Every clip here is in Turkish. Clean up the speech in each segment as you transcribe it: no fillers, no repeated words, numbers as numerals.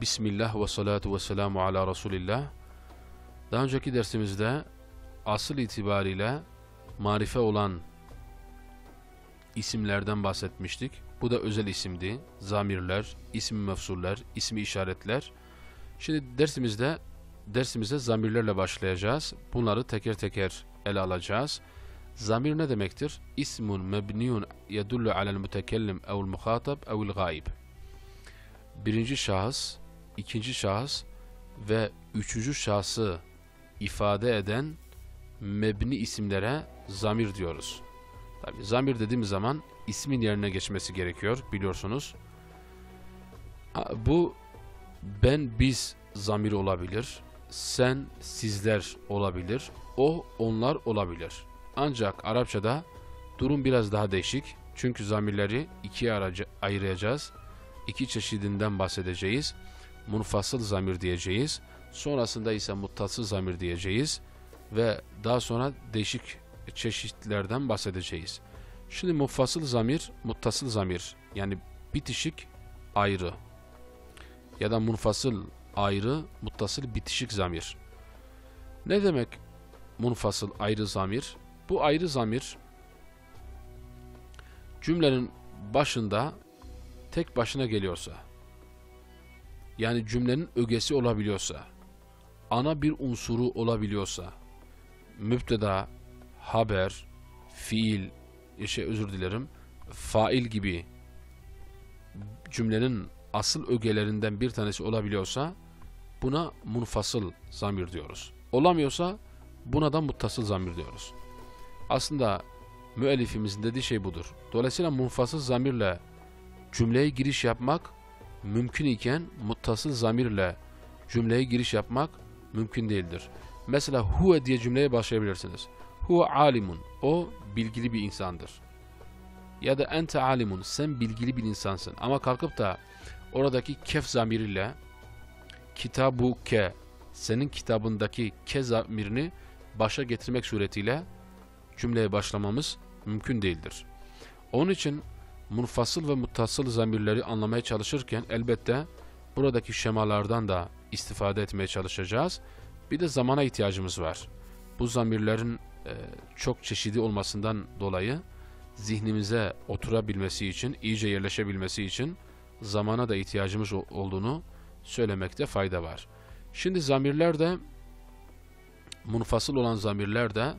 Bismillah ve salatu ve selamu ala Resulillah. Daha önceki dersimizde asıl itibariyle marife olan isimlerden bahsetmiştik. Bu da özel isimdi. Zamirler, ismi mefsuller, ismi işaretler. Şimdi dersimize zamirlerle başlayacağız. Bunları teker teker ele alacağız. Zamir ne demektir? İsmun mebniyun yedullu alel mütekellim evl muhatab evl gayb. Birinci şahıs, ikinci şahıs ve üçüncü şahsı ifade eden mebni isimlere zamir diyoruz. Tabii zamir dediğimiz zaman ismin yerine geçmesi gerekiyor, biliyorsunuz. Bu ben, biz zamiri olabilir, sen, sizler olabilir, o, onlar olabilir. Ancak Arapçada durum biraz daha değişik. Çünkü zamirleri ikiye ayıracağız. İki çeşidinden bahsedeceğiz. Munfasıl zamir diyeceğiz. Sonrasında ise muttasıl zamir diyeceğiz. Ve daha sonra değişik çeşitlerden bahsedeceğiz. Şimdi munfasıl zamir, muttasıl zamir. Yani bitişik ayrı. Ya da munfasıl ayrı, muttasıl bitişik zamir. Ne demek munfasıl ayrı zamir? Bu ayrı zamir cümlenin başında tek başına geliyorsa, yani cümlenin ögesi olabiliyorsa, ana bir unsuru olabiliyorsa, mübteda, haber, fiil, fail gibi cümlenin asıl ögelerinden bir tanesi olabiliyorsa buna munfasıl zamir diyoruz. Olamıyorsa buna da muttasıl zamir diyoruz. Aslında müellifimizin dediği şey budur. Dolayısıyla munfasıl zamirle cümleye giriş yapmak mümkün iken muttasıl zamirle cümleye giriş yapmak mümkün değildir. Mesela huve diye cümleye başlayabilirsiniz. Huve alimun, o bilgili bir insandır. Ya da ente alimun, sen bilgili bir insansın. Ama kalkıp da oradaki kef zamiriyle kitabuke, senin kitabındaki ke zamirini başa getirmek suretiyle cümleye başlamamız mümkün değildir. Onun için munfasıl ve muttasıl zamirleri anlamaya çalışırken elbette buradaki şemalardan da istifade etmeye çalışacağız. Bir de zamana ihtiyacımız var. Bu zamirlerin çok çeşidi olmasından dolayı zihnimize oturabilmesi için, iyice yerleşebilmesi için zamana da ihtiyacımız olduğunu söylemekte fayda var. Şimdi zamirler de, munfasıl olan zamirler de,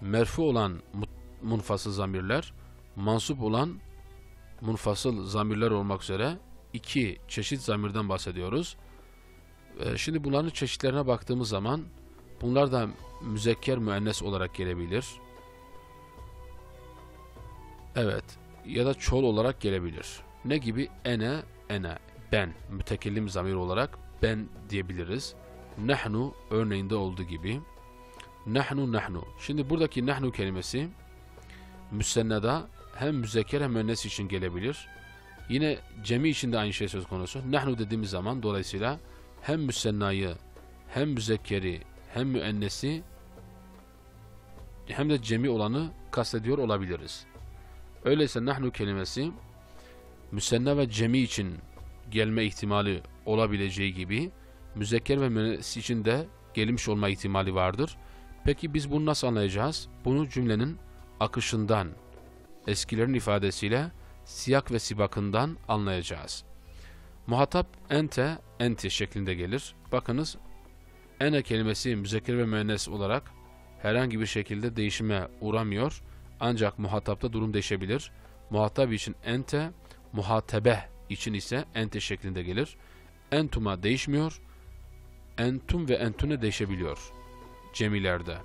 merfu olan munfasıl zamirler, mansup olan munfasıl zamirler olmak üzere iki çeşit zamirden bahsediyoruz. Şimdi bunların çeşitlerine baktığımız zaman bunlar da müzekker müennes olarak gelebilir. Evet, ya da çoğul olarak gelebilir. Ne gibi? Ene, ene, ben. Mütekellim zamir olarak ben diyebiliriz. Nahnu örneğinde olduğu gibi. Nahnu, nahnu. Şimdi buradaki nahnu kelimesi müsennada hem müzekker hem müennes için gelebilir. Yine cemi için de aynı şey söz konusu. Nahnu dediğimiz zaman dolayısıyla hem müsennayı, hem müzekkeri, hem müennesi, hem de cemi olanı kastediyor olabiliriz. Öyleyse nahnu kelimesi müsenna ve cemi için gelme ihtimali olabileceği gibi müzekker ve müennes için de gelmiş olma ihtimali vardır. Peki biz bunu nasıl anlayacağız? Bunu cümlenin akışından, eskilerin ifadesiyle siyak ve sibakından anlayacağız. Muhatap ente, enti şeklinde gelir. Bakınız, ene kelimesi müzekker ve müennes olarak herhangi bir şekilde değişime uğramıyor. Ancak muhatapta durum değişebilir. Muhatap için ente, muhatebe için ise ente şeklinde gelir. Entuma değişmiyor. Entum ve entune değişebiliyor cemilerde.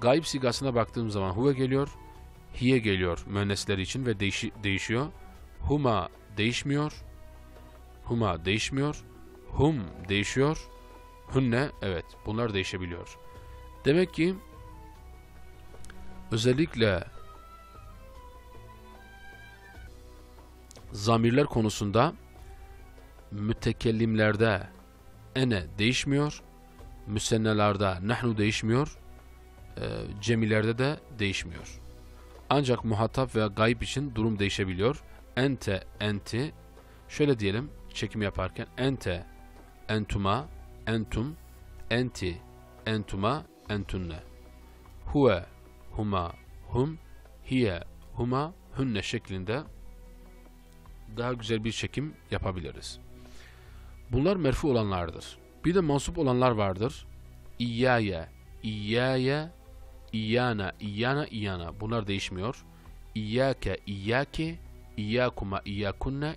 Gayb sigasına baktığım zaman huve geliyor, hiye geliyor müennesler için ve değişiyor. Huma değişmiyor. Huma değişmiyor. Hum değişiyor. Hunne, evet, bunlar değişebiliyor. Demek ki özellikle zamirler konusunda mütekellimlerde ene değişmiyor, müsennelerde nahnu değişmiyor, cemilerde de değişmiyor. Ancak muhatap veya gayb için durum değişebiliyor. Ente, enti, şöyle diyelim, çekim yaparken ente, entuma, entum, enti, entuma, entunne. Huve, huma, hum, hiye, huma, hünne şeklinde daha güzel bir çekim yapabiliriz. Bunlar merfu olanlardır. Bir de mansup olanlar vardır. İyyâye, iyyâye, iyyâna, iyyâna, iyyâna. Bunlar değişmiyor. İyyâke, iyyâki, iyyâkuma, iyyâkunne,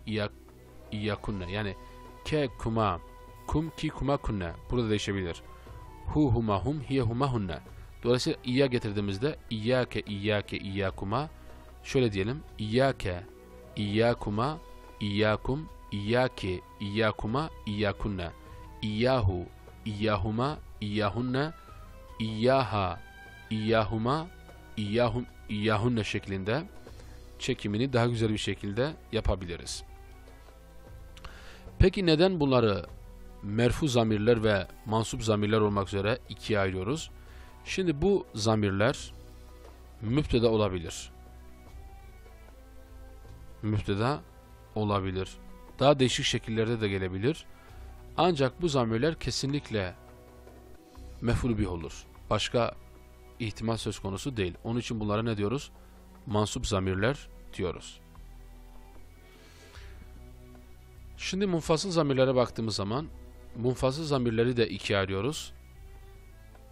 iyyâkunne. Yani ke, kuma, kum, ki, kuma, kunne. Burada değişebilir. Hu, huma, hum, hiye, huma, hunne. Dolayısıyla iyya getirdiğimizde iyyâke, iyyâke, iyyâkuma. Şöyle diyelim. İyyâke, iyyâkuma, iyyâkum, iyyâki, iyyâkuma, iyyâkunne. İyyâhu, iyyâhuma, iyyâhunne, iyyâha, iyyâhuma, iyyâhum, iyyâhunne şeklinde çekimini daha güzel bir şekilde yapabiliriz. Peki neden bunları merfu zamirler ve mansup zamirler olmak üzere ikiye ayırıyoruz? Şimdi bu zamirler mübteda olabilir. Mübteda olabilir. Daha değişik şekillerde de gelebilir. Ancak bu zamirler kesinlikle mef'ul bih olur. Başka ihtimal söz konusu değil. Onun için bunlara ne diyoruz? Mansup zamirler diyoruz. Şimdi munfasıl zamirlere baktığımız zaman munfasıl zamirleri de ikiye ayırıyoruz.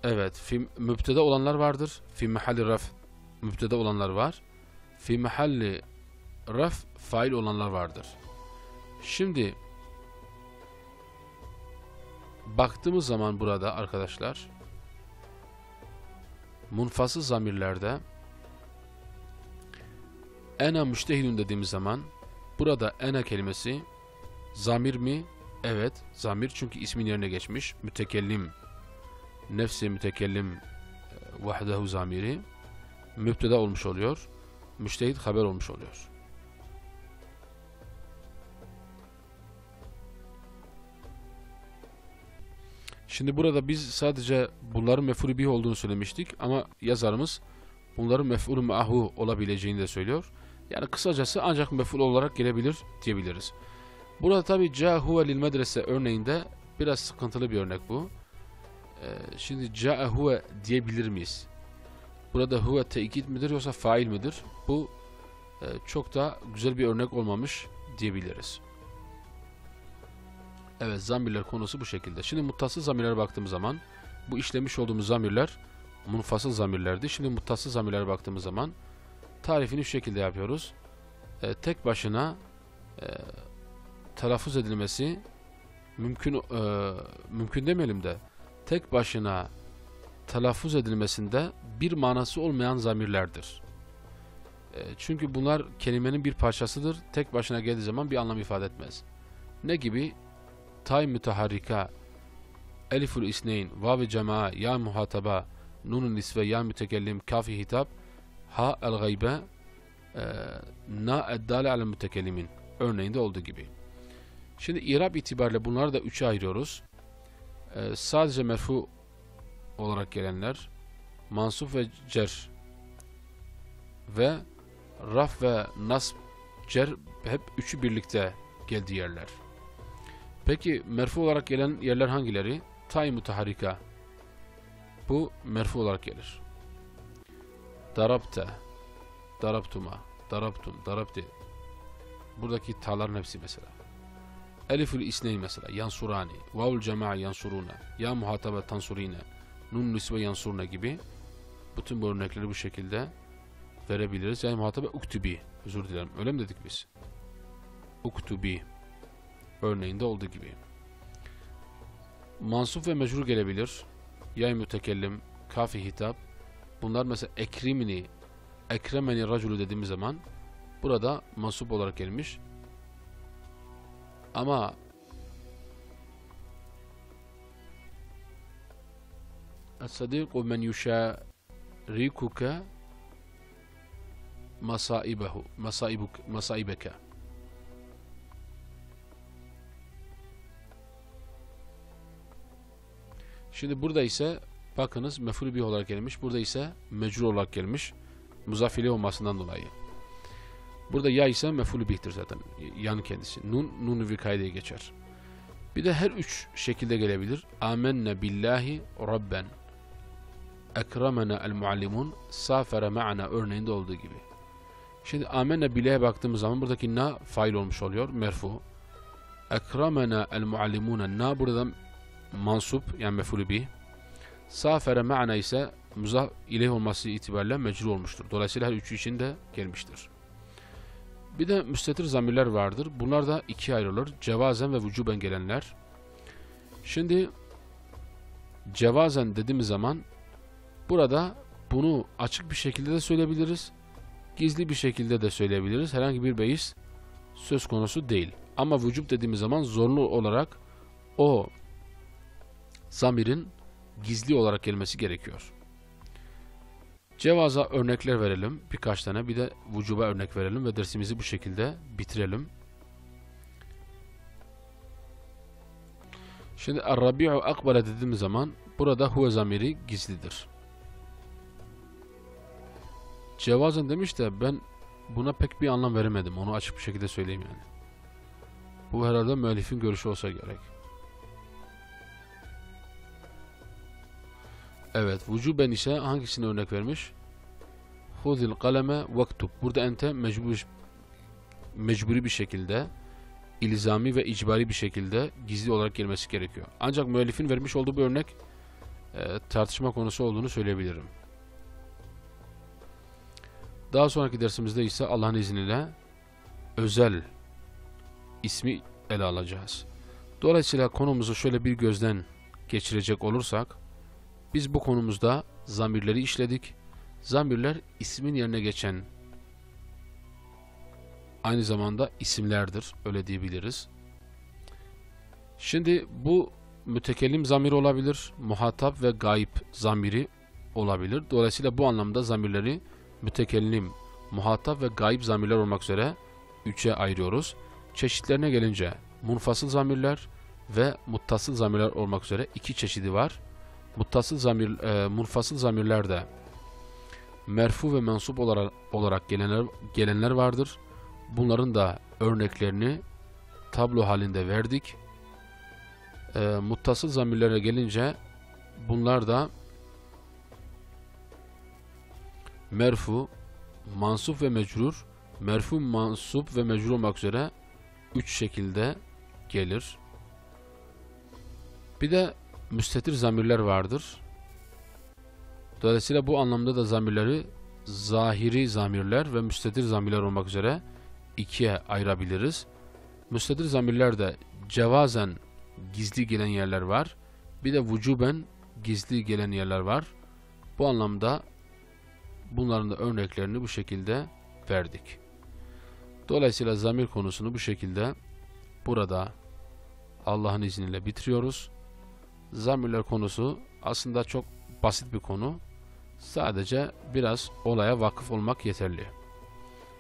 Evet, mübteda olanlar vardır. Fi mahalli raf mübteda olanlar var. Fi mahalli raf fail olanlar vardır. Şimdi baktığımız zaman burada arkadaşlar munfasıl zamirlerde ene müştehidun dediğimiz zaman burada ene kelimesi zamir mi? Evet, zamir, çünkü ismin yerine geçmiş. Mütekellim, nefsi mütekellim vahdehu zamiri mübteda olmuş oluyor. Müştehid haber olmuş oluyor. Şimdi burada biz sadece bunların mef'ul bih olduğunu söylemiştik ama yazarımız bunların mef'ul ma'hu olabileceğini de söylüyor. Yani kısacası ancak mef'ul olarak gelebilir diyebiliriz. Burada tabi ca'huve lil medrese örneğinde biraz sıkıntılı bir örnek bu. Şimdi ca'huve diyebilir miyiz? Burada huve tekit midir yoksa fail midir? Bu çok da güzel bir örnek olmamış diyebiliriz. Evet, zamirler konusu bu şekilde. Şimdi muttasıl zamirlere baktığımız zaman bu işlemiş olduğumuz zamirler munfasıl zamirlerdi. Şimdi muttasıl zamirlere baktığımız zaman tarifini şu şekilde yapıyoruz. Tek başına telaffuz edilmesi mümkün demeyelim de tek başına telaffuz edilmesinde bir manası olmayan zamirlerdir. Çünkü bunlar kelimenin bir parçasıdır. Tek başına geldiği zaman bir anlam ifade etmez. Ne gibi? Tay müteharrika, eliful isneyn, vav-ı cema'a, ya muhataba, nun-u nisve, ya mütekellim, kafi hitap, ha el gaybe, na eddale ale mütekellimin örneğinde olduğu gibi. Şimdi irab itibariyle bunları da üçe ayırıyoruz. Sadece merfu olarak gelenler, mansup ve cer ve raf ve nasb, cer hep üçü birlikte geldiği yerler. Peki merfu olarak gelen yerler hangileri? Tay mutaharrika. Bu merfu olarak gelir. Darabte, darabtuma, darabtum, darabti. Buradaki ta'ların hepsi mesela. Elifül isneyn mesela. Yansurani, vavul cema'a yansuruna, ya muhataba tansurine, nun nisve yansuruna gibi. Bütün bu örnekleri bu şekilde verebiliriz. Yani muhataba uktubi. Özür dilerim. Öyle mi dedik biz? Uktubi örneğinde olduğu gibi. Mansup ve mecrur gelebilir. Yay mütekellim, kafi hitap. Bunlar mesela ekrimini, ekremeni raculu dediğimiz zaman burada mansup olarak gelmiş. Ama es-sadiku men yuşarikuke masaibehu, masaibeke. Şimdi burada ise bakınız mef'ul bih olarak gelmiş. Burada ise mecrur olarak gelmiş. Muzaf ileyh olmasından dolayı. Burada ya ise mef'ulü bih'tir zaten. Yan kendisi. Nun, nun-u vikayeye geçer. Bir de her üç şekilde gelebilir. Amenne billahi rabben. Ekremena el muallimun. Safere ma'ana örneğinde olduğu gibi. Şimdi amenne billahi'ye baktığımız zaman buradaki na fail olmuş oluyor. Merfu. Ekremena el muallimune. Na burada mansup yani mef'ulü bih. Safere ma'ana ise muzaf ileyh olması itibariyle mecrur olmuştur. Dolayısıyla her üçü için de gelmiştir. Bir de müstetir zamirler vardır. Bunlar da ikiye ayrılır. Cevazen ve vücuben gelenler. Şimdi cevazen dediğimiz zaman burada bunu açık bir şekilde de söyleyebiliriz. Gizli bir şekilde de söyleyebiliriz. Herhangi bir beis söz konusu değil. Ama vücub dediğimiz zaman zorunlu olarak o zamirin gizli olarak gelmesi gerekiyor. Cevaza örnekler verelim. Birkaç tane. Bir de vücuba örnek verelim ve dersimizi bu şekilde bitirelim. Şimdi Ar-Rabi'u akbale dediğim zaman burada huve zamiri gizlidir. Cevazen demiş de ben buna pek bir anlam veremedim. Onu açık bir şekilde söyleyeyim yani. Bu herhalde müellifin görüşü olsa gerek. Evet, vücuben ise hangisini örnek vermiş? Huzil kaleme vektub. Burada ente mecburi bir şekilde, ilzami ve icbari bir şekilde gizli olarak gelmesi gerekiyor. Ancak müellifin vermiş olduğu bir örnek tartışma konusu olduğunu söyleyebilirim. Daha sonraki dersimizde ise Allah'ın izniyle özel ismi ele alacağız. Dolayısıyla konumuzu şöyle bir gözden geçirecek olursak, biz bu konumuzda zamirleri işledik. Zamirler ismin yerine geçen aynı zamanda isimlerdir. Öyle diyebiliriz. Şimdi bu mütekellim zamiri olabilir. Muhatap ve gayip zamiri olabilir. Dolayısıyla bu anlamda zamirleri mütekellim, muhatap ve gayip zamirler olmak üzere üçe ayırıyoruz. Çeşitlerine gelince munfasıl zamirler ve muttasıl zamirler olmak üzere iki çeşidi var. Munfasıl zamirler de merfu ve mensup olarak gelenler vardır. Bunların da örneklerini tablo halinde verdik. Muttasıl zamirlere gelince bunlar da merfu, mansup ve mecrur, merfu, mansup ve mecrur olmak üzere üç şekilde gelir. Bir de müstetir zamirler vardır. Dolayısıyla bu anlamda da zamirleri zahiri zamirler ve müstetir zamirler olmak üzere ikiye ayırabiliriz. Müstetir zamirlerde cevazen gizli gelen yerler var. Bir de vücuben gizli gelen yerler var. Bu anlamda bunların da örneklerini bu şekilde verdik. Dolayısıyla zamir konusunu bu şekilde burada Allah'ın izniyle bitiriyoruz. Zamirler konusu aslında çok basit bir konu. Sadece biraz olaya vakıf olmak yeterli.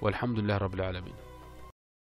Velhamdülillahi Rabbil Alemin.